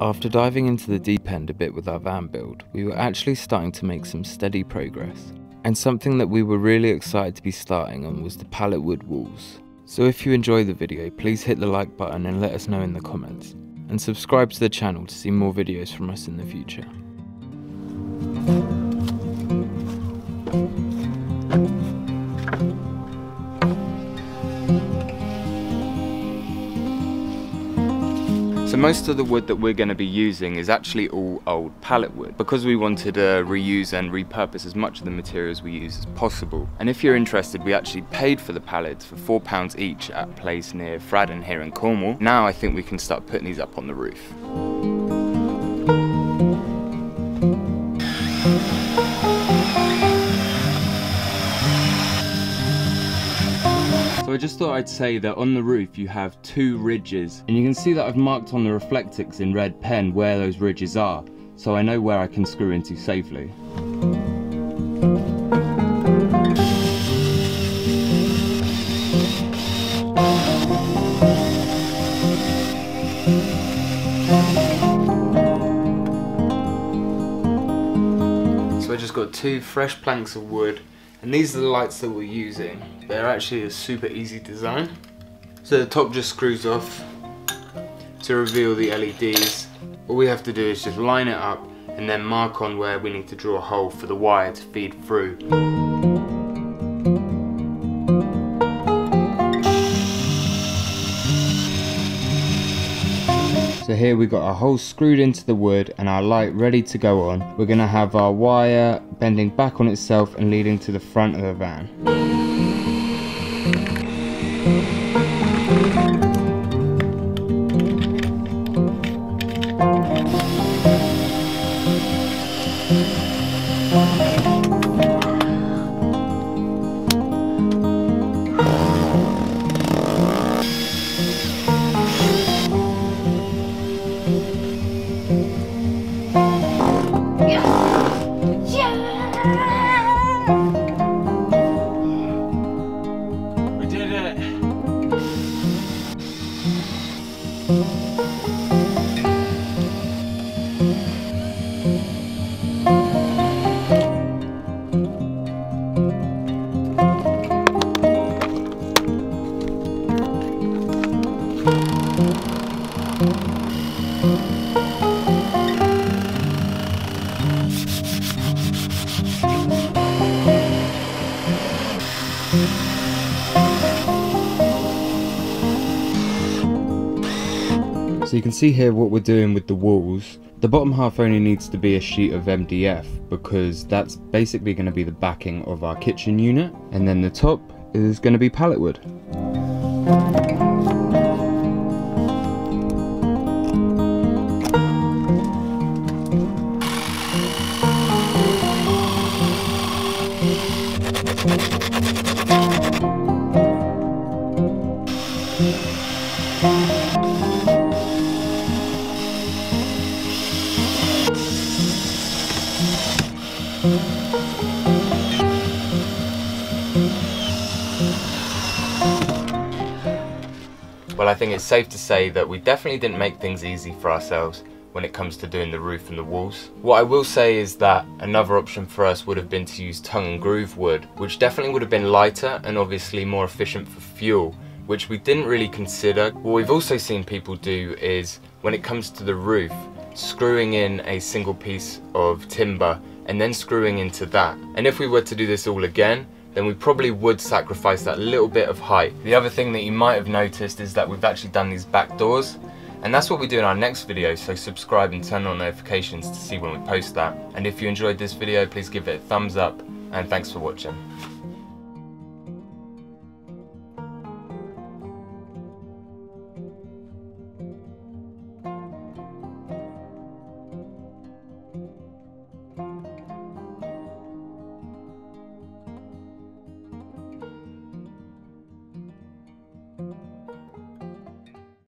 After diving into the deep end a bit with our van build, we were actually starting to make some steady progress. And something that we were really excited to be starting on was the pallet wood walls. So if you enjoy the video, please hit the like button and let us know in the comments. And subscribe to the channel to see more videos from us in the future. So most of the wood that we're going to be using is actually all old pallet wood because we wanted to reuse and repurpose as much of the materials we use as possible. And if you're interested, we actually paid for the pallets for £4 each at a place near Fraddon here in Cornwall. Now I think we can start putting these up on the roof. So I just thought I'd say that on the roof you have two ridges, and you can see that I've marked on the Reflectix in red pen where those ridges are, so I know where I can screw into safely. So I just got two fresh planks of wood, and these are the lights that we're using. They're actually a super easy design. So the top just screws off to reveal the LEDs. All we have to do is just line it up and then mark on where we need to draw a hole for the wire to feed through. So here we got our hole screwed into the wood and our light ready to go on. We're gonna have our wire bending back on itself and leading to the front of the van. So you can see here what we're doing with the walls. The bottom half only needs to be a sheet of MDF because that's basically going to be the backing of our kitchen unit, and then the top is going to be pallet wood. Well, I think it's safe to say that we definitely didn't make things easy for ourselves when it comes to doing the roof and the walls. What I will say is that another option for us would have been to use tongue and groove wood, which definitely would have been lighter and obviously more efficient for fuel, which we didn't really consider. What we've also seen people do is, when it comes to the roof, screwing in a single piece of timber and then screwing into that. And if we were to do this all again, then we probably would sacrifice that little bit of height. The other thing that you might have noticed is that we've actually done these back doors, and that's what we do in our next video, so subscribe and turn on notifications to see when we post that. And if you enjoyed this video, please give it a thumbs up, and thanks for watching.